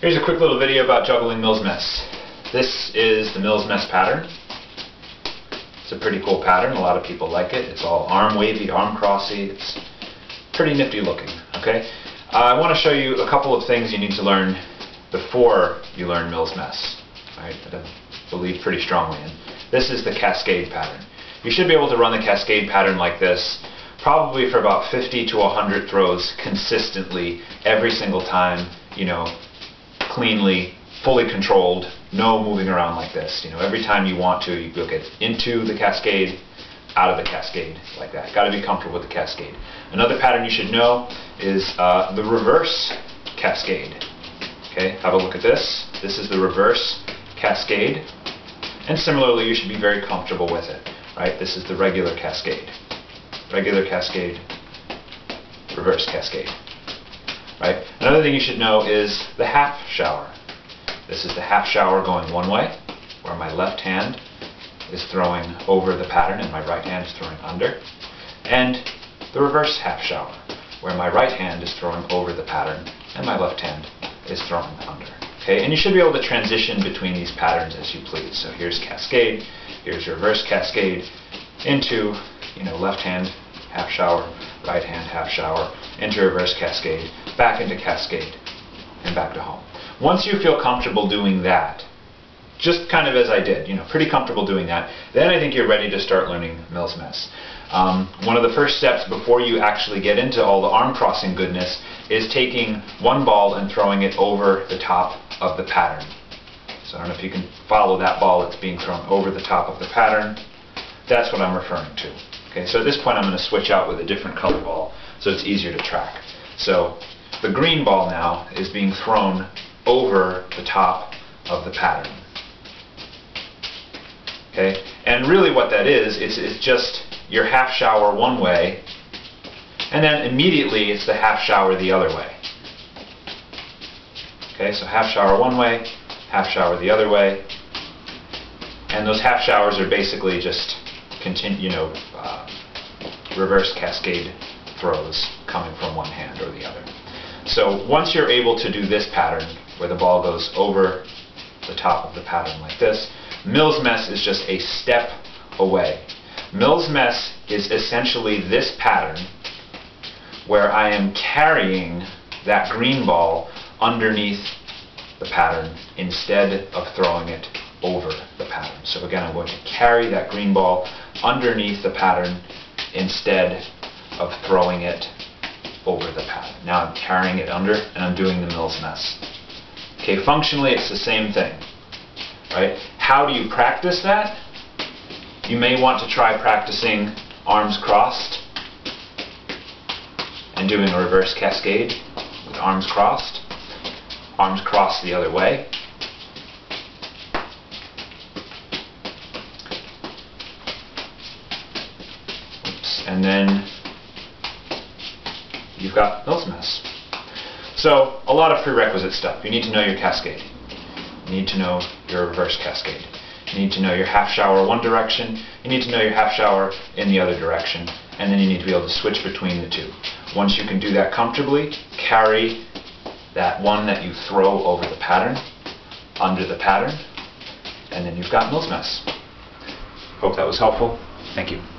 Here's a quick little video about juggling Mills Mess. This is the Mills Mess pattern. It's a pretty cool pattern. A lot of people like it. It's all arm wavy, arm crossy. It's pretty nifty looking. Okay. I want to show you a couple of things you need to learn before you learn Mills Mess. Alright, that I believe pretty strongly in. This is the Cascade pattern. You should be able to run the Cascade pattern like this probably for about 50 to 100 throws consistently every single time, you know, cleanly, fully controlled, no moving around like this. You know, every time you want to, you go get into the Cascade, out of the Cascade, like that. Got to be comfortable with the Cascade. Another pattern you should know is the reverse Cascade. Okay, have a look at this. This is the reverse Cascade, and similarly, you should be very comfortable with it. Right? This is the regular Cascade. Regular Cascade, reverse Cascade. Right? Another thing you should know is the half shower. This is the half shower going one way, where my left hand is throwing over the pattern and my right hand is throwing under. And the reverse half shower, where my right hand is throwing over the pattern and my left hand is throwing under. Okay? And you should be able to transition between these patterns as you please. So here's Cascade, here's reverse Cascade, into, you know, left hand half shower, right hand half shower, into reverse Cascade, back into Cascade, and back to home. Once you feel comfortable doing that, just kind of as I did, you know, pretty comfortable doing that, then I think you're ready to start learning Mills Mess. One of the first steps before you actually get into all the arm crossing goodness is taking one ball and throwing it over the top of the pattern. So I don't know if you can follow that ball that's being thrown over the top of the pattern. That's what I'm referring to. Okay, so at this point I'm going to switch out with a different color ball so it's easier to track. So the green ball now is being thrown over the top of the pattern. Okay? And really what that is, it's just your half shower one way, and then immediately it's the half shower the other way. Okay, so half shower one way, half shower the other way, and those half showers are basically just continue, you know, reverse Cascade throws coming from one hand or the other. So once you're able to do this pattern, where the ball goes over the top of the pattern like this, Mills Mess is just a step away. Mills Mess is essentially this pattern where I am carrying that green ball underneath the pattern instead of throwing it over the pattern. So again, I'm going to carry that green ball underneath the pattern instead of throwing it over the pattern. Now I'm carrying it under and I'm doing the Mills Mess. Okay, functionally it's the same thing. Right? How do you practice that? You may want to try practicing arms crossed and doing a reverse Cascade with arms crossed the other way. Oops. And then you've got Mills Mess. So a lot of prerequisite stuff. You need to know your Cascade. You need to know your reverse Cascade. You need to know your half shower one direction. You need to know your half shower in the other direction. And then you need to be able to switch between the two. Once you can do that comfortably, carry that one that you throw over the pattern, under the pattern, and then you've got Mills Mess. Hope that was helpful. Thank you.